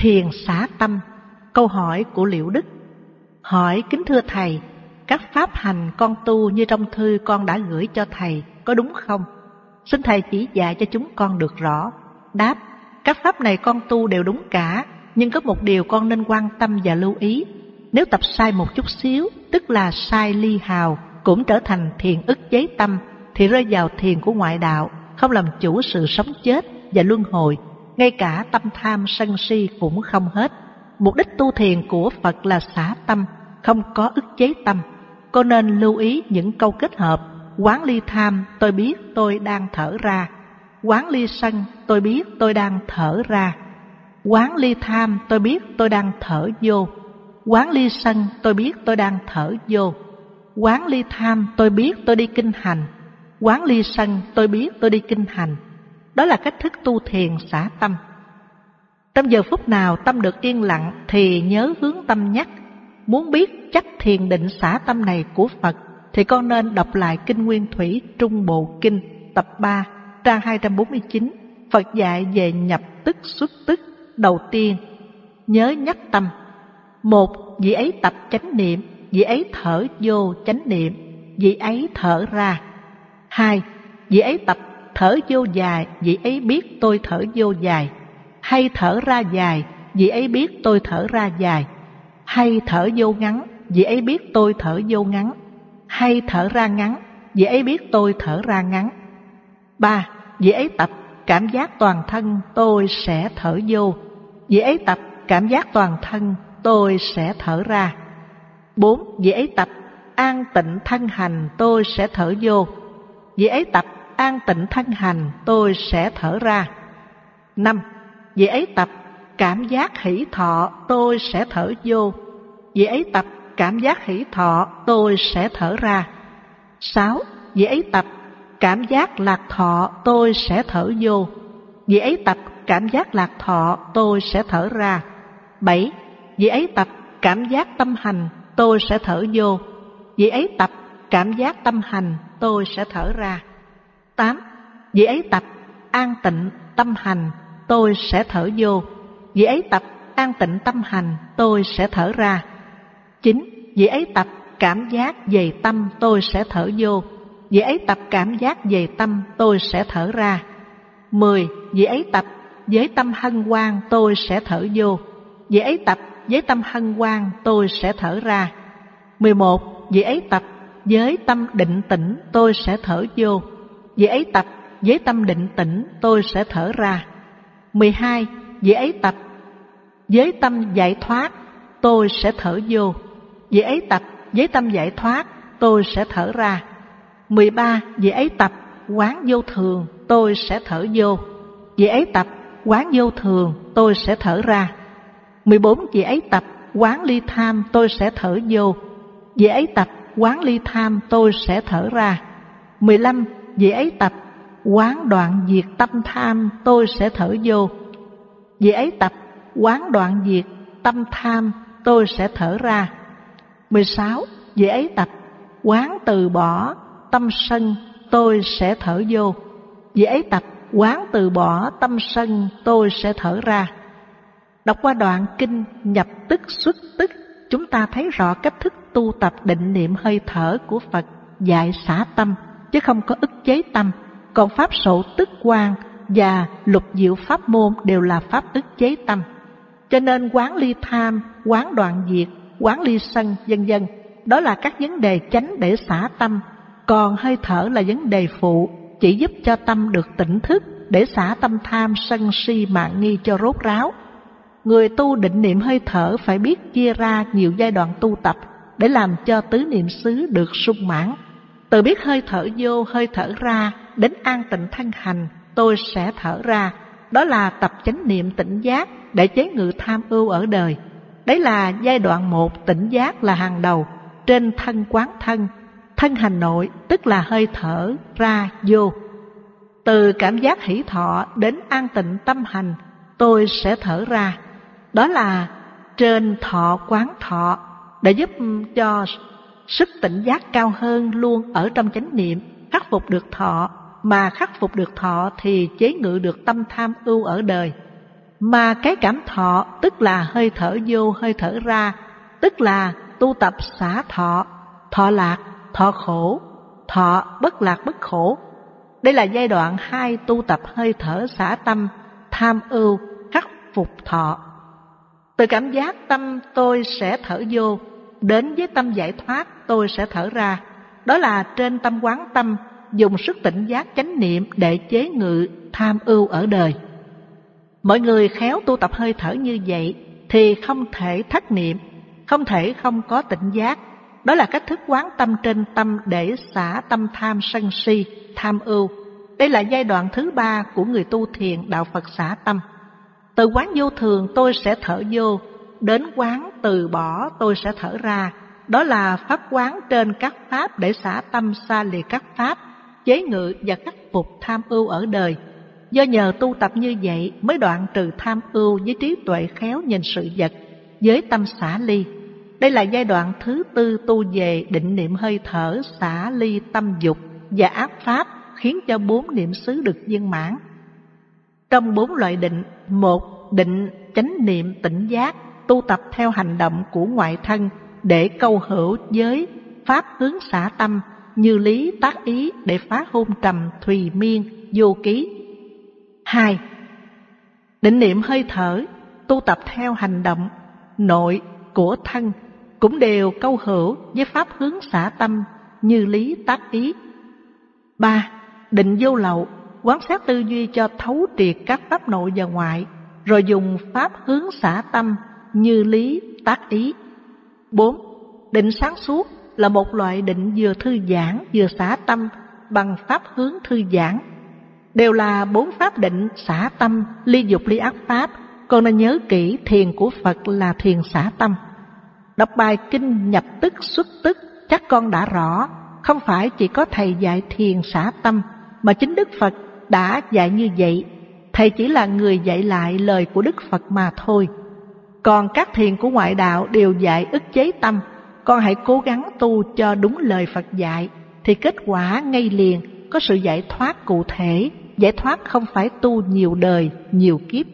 Thiền xả tâm. Câu hỏi của Liễu Đức. Hỏi: Kính thưa Thầy, các pháp hành con tu như trong thư con đã gửi cho Thầy có đúng không? Xin Thầy chỉ dạy cho chúng con được rõ. Đáp: Các pháp này con tu đều đúng cả, nhưng có một điều con nên quan tâm và lưu ý. Nếu tập sai một chút xíu, tức là sai ly hào, cũng trở thành thiền ức chế tâm, thì rơi vào thiền của ngoại đạo, không làm chủ sự sống chết và luân hồi, ngay cả tâm tham sân si cũng không hết. Mục đích tu thiền của Phật là xả tâm, không có ức chế tâm. Cô nên lưu ý những câu kết hợp: quán ly tham, tôi biết tôi đang thở ra; quán ly sân, tôi biết tôi đang thở ra; quán ly tham, tôi biết tôi đang thở vô; quán ly sân, tôi biết tôi đang thở vô; quán ly tham, tôi biết tôi đi kinh hành; quán ly sân, tôi biết tôi đi kinh hành. Đó là cách thức tu thiền xả tâm. Trong giờ phút nào tâm được yên lặng thì nhớ hướng tâm nhắc. Muốn biết chắc thiền định xả tâm này của Phật thì con nên đọc lại Kinh Nguyên Thủy Trung Bộ Kinh tập 3 trang 249. Phật dạy về nhập tức xuất tức. Đầu tiên, nhớ nhắc tâm. Một, vị ấy tập chánh niệm, vị ấy thở vô chánh niệm, vị ấy thở ra. Hai, vị ấy tập thở vô dài, vị ấy biết tôi thở vô dài; hay thở ra dài, vị ấy biết tôi thở ra dài; hay thở vô ngắn, vị ấy biết tôi thở vô ngắn; hay thở ra ngắn, vị ấy biết tôi thở ra ngắn. Ba, vị ấy tập cảm giác toàn thân tôi sẽ thở vô, vị ấy tập cảm giác toàn thân tôi sẽ thở ra. Bốn, vị ấy tập an tịnh thân hành tôi sẽ thở vô, vị ấy tập an tịnh thân hành tôi sẽ thở ra. Năm, vị ấy tập cảm giác hỷ thọ tôi sẽ thở vô, vị ấy tập cảm giác hỷ thọ tôi sẽ thở ra. Sáu, vị ấy tập cảm giác lạc thọ tôi sẽ thở vô, vị ấy tập cảm giác lạc thọ tôi sẽ thở ra. Bảy, vị ấy tập cảm giác tâm hành tôi sẽ thở vô, vị ấy tập cảm giác tâm hành tôi sẽ thở ra. Tám, vị ấy tập an tịnh tâm hành tôi sẽ thở vô, vị ấy tập an tịnh tâm hành tôi sẽ thở ra. Chín, vị ấy tập cảm giác về tâm tôi sẽ thở vô, vị ấy tập cảm giác về tâm tôi sẽ thở ra. 10, vị ấy tập với tâm hân hoan tôi sẽ thở vô, vị ấy tập với tâm hân hoan tôi sẽ thở ra. 11, vị ấy tập với tâm định tĩnh tôi sẽ thở vô, vị ấy tập với tâm định tĩnh tôi sẽ thở ra. 12, vị ấy tập với tâm giải thoát tôi sẽ thở vô, vị ấy tập với tâm giải thoát tôi sẽ thở ra. 13, vị ấy tập quán vô thường tôi sẽ thở vô, vị ấy tập quán vô thường tôi sẽ thở ra. 14, vị ấy tập quán ly tham tôi sẽ thở vô, vị ấy tập quán ly tham tôi sẽ thở ra. 15, vị ấy tập quán đoạn diệt tâm tham tôi sẽ thở vô, vị ấy tập quán đoạn diệt tâm tham tôi sẽ thở ra. 16, vị ấy tập quán từ bỏ tâm sân tôi sẽ thở vô, vị ấy tập quán từ bỏ tâm sân tôi sẽ thở ra. Đọc qua đoạn kinh nhập tức xuất tức, chúng ta thấy rõ cách thức tu tập định niệm hơi thở của Phật dạy xả tâm, chứ không có ức chế tâm. Còn pháp sổ tức quang và lục diệu pháp môn đều là pháp ức chế tâm. Cho nên quán ly tham, quán đoạn diệt, quán ly sân, vân vân, đó là các vấn đề chánh để xả tâm. Còn hơi thở là vấn đề phụ, chỉ giúp cho tâm được tỉnh thức để xả tâm tham sân si mạn nghi cho rốt ráo. Người tu định niệm hơi thở phải biết chia ra nhiều giai đoạn tu tập để làm cho tứ niệm xứ được sung mãn. Từ biết hơi thở vô, hơi thở ra đến an tịnh thân hành tôi sẽ thở ra, đó là tập chánh niệm tỉnh giác để chế ngự tham ưu ở đời. Đấy là giai đoạn 1, tỉnh giác là hàng đầu, trên thân quán thân, thân hành nội tức là hơi thở ra vô. Từ cảm giác hỷ thọ đến an tịnh tâm hành tôi sẽ thở ra, đó là trên thọ quán thọ để giúp cho sức tỉnh giác cao hơn luôn ở trong chánh niệm, khắc phục được thọ, mà khắc phục được thọ thì chế ngự được tâm tham ưu ở đời. mà cái cảm thọ tức là hơi thở vô hơi thở ra, tức là tu tập xả thọ, thọ lạc, thọ khổ, thọ bất lạc bất khổ. Đây là giai đoạn 2 tu tập hơi thở xả tâm, tham ưu, khắc phục thọ. Từ cảm giác tâm tôi sẽ thở vô đến với tâm giải thoát tôi sẽ thở ra, đó là trên tâm quán tâm dùng sức tỉnh giác chánh niệm để chế ngự tham ưu ở đời. Mọi người khéo tu tập hơi thở như vậy thì không thể thất niệm, không thể không có tỉnh giác. Đó là cách thức quán tâm trên tâm để xả tâm tham sân si, tham ưu. Đây là giai đoạn thứ 3 của người tu thiền đạo Phật xả tâm. Từ quán vô thường tôi sẽ thở vô đến quán từ bỏ tôi sẽ thở ra, đó là pháp quán trên các pháp để xả tâm xa lìa các pháp, chế ngự và khắc phục tham ưu ở đời. Do nhờ tu tập như vậy mới đoạn trừ tham ưu với trí tuệ khéo nhìn sự vật, với tâm xả ly. Đây là giai đoạn thứ 4 tu về định niệm hơi thở, xả ly tâm dục và ác pháp, khiến cho 4 niệm xứ được viên mãn. Trong 4 loại định, 1. Định chánh niệm tỉnh giác, tu tập theo hành động của ngoại thân để câu hữu với pháp hướng xả tâm, như lý tác ý để phá hôn trầm, thùy miên, vô ký. 2. Định niệm hơi thở, tu tập theo hành động nội của thân, cũng đều câu hữu với pháp hướng xả tâm, như lý tác ý. 3. Định vô lậu, quán sát tư duy cho thấu triệt các pháp nội và ngoại, rồi dùng pháp hướng xả tâm, như lý tác ý. 4. Định sáng suốt là một loại định vừa thư giãn vừa xả tâm bằng pháp hướng thư giãn. Đều là 4 pháp định xả tâm, ly dục ly ác pháp. Con nên nhớ kỹ thiền của Phật là thiền xả tâm. Đọc bài kinh Nhập Tức Xuất Tức chắc con đã rõ, không phải chỉ có thầy dạy thiền xả tâm, mà chính Đức Phật đã dạy như vậy. Thầy chỉ là người dạy lại lời của Đức Phật mà thôi. Còn các thiền của ngoại đạo đều dạy ức chế tâm. Con hãy cố gắng tu cho đúng lời Phật dạy, thì kết quả ngay liền, có sự giải thoát cụ thể. Giải thoát không phải tu nhiều đời, nhiều kiếp.